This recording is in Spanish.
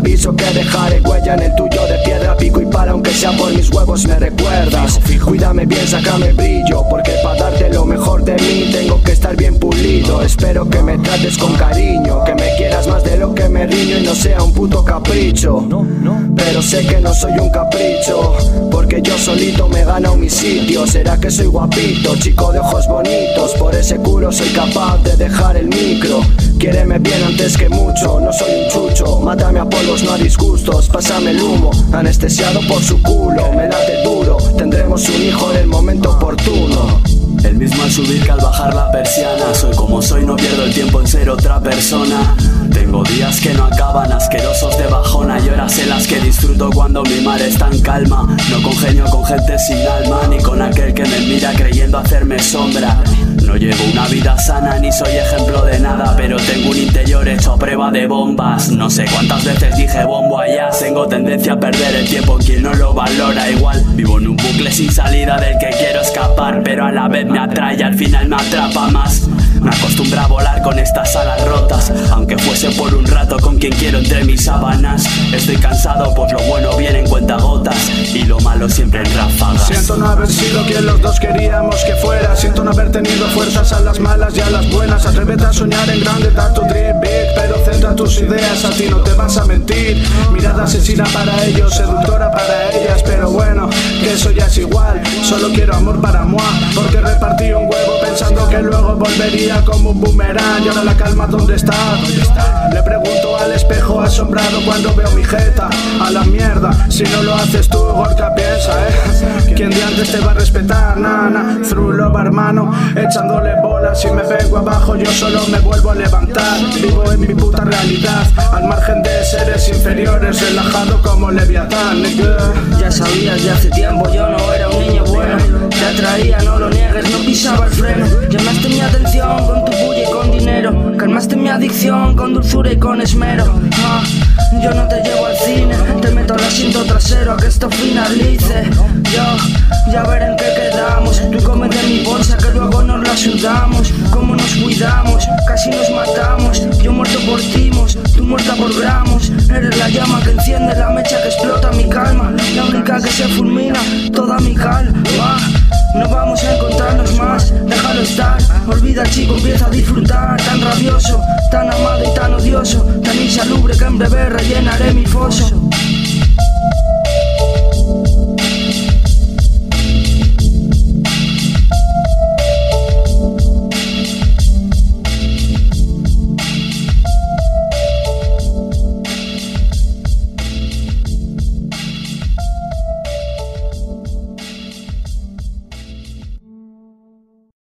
aviso que dejaré huella en el tuyo de piedra, pico y para aunque sea por mis huevos me recuerdas. Cuídame bien, sácame brillo, porque para darte lo mejor de mí tengo que estar bien pulido. Espero que me trates con cariño, que me quieras más de lo que me riño y no sea un puto capricho. Pero sé que no soy un capricho, porque yo solito me gano mi sitio. Será que soy guapito, chico de ojos bonitos, por ese culo soy capaz de dejar el micro. Quiéreme bien antes que mucho, no soy un chucho. Mátame a polvos, no a disgustos, pásame el humo. Anestesiado por su culo, me late duro. Tendremos un hijo en el momento oportuno. El mismo al subir que al bajar la persiana. Soy como soy, no pierdo el tiempo en ser otra persona. Tengo días que no acaban, asquerosos de bajona, y horas en las que disfruto cuando mi mar está en calma. No congenio con gente sin alma, ni con aquel que me mira creyendo hacerme sombra. No llevo una vida sana ni soy ejemplo de nada, pero tengo un interior hecho a prueba de bombas. No sé cuántas veces dije bombo allá. Tengo tendencia a perder el tiempo, quien no lo valora igual. Vivo en un bucle sin salida del que quiero escapar, pero a la vez me atrae y al final me atrapa más. Me acostumbro a volar con estas alas rotas, aunque fuese por un rato con quien quiero entre mis sábanas. Estoy cansado, pues lo bueno viene en cuentagotas y lo malo siempre en ráfagas. Siento no haber sido quien los dos queríamos que fuera. Siento no haber tenido fuerzas a las malas y a las buenas. Atrévete a soñar en grande, dar tu dream big, pero centra tus ideas, a ti no te vas a mentir. Mirada asesina para ellos, seductora para ellas, pero bueno, que eso ya es igual. Solo quiero amor para moi, porque repartí un huevo pensando que luego volvería como un boomerang, y ahora la calma ¿dónde está? Le pregunto al espejo asombrado cuando veo mi jeta. A la mierda, si no lo haces tú, Gorka, piensa, ¿quién de antes te va a respetar? Nana, through love, hermano, echándole bolas. Si me vengo abajo, yo solo me vuelvo a levantar. Vivo en mi puta realidad, al margen de seres inferiores, relajado como Leviatán. Ya sabías de hace tiempo, yo no era un niño bueno. Te atraía, no lo niegues, no pisaba el freno. Llamaste mi atención con tu bulla y con dinero, calmaste mi adicción con dulzura y con esmero. Yo no te llevo al cine, te meto al asiento trasero a que esto finalice. Yo, ya veré en qué quedamos. Tú comes de mi bolsa que luego nos la sudamos. Cómo nos cuidamos, casi nos matamos. Yo muerto por timos, tú muerta por gramos. Eres la llama que enciende la mecha que explota mi calma, la única que se fulmina toda mi calma. No vamos a encontrarnos más, déjalo estar. Olvida, chico, empieza a disfrutar. Tan rabioso, tan amado y tan odioso, tan insalubre que en breve rellenaré mi foso.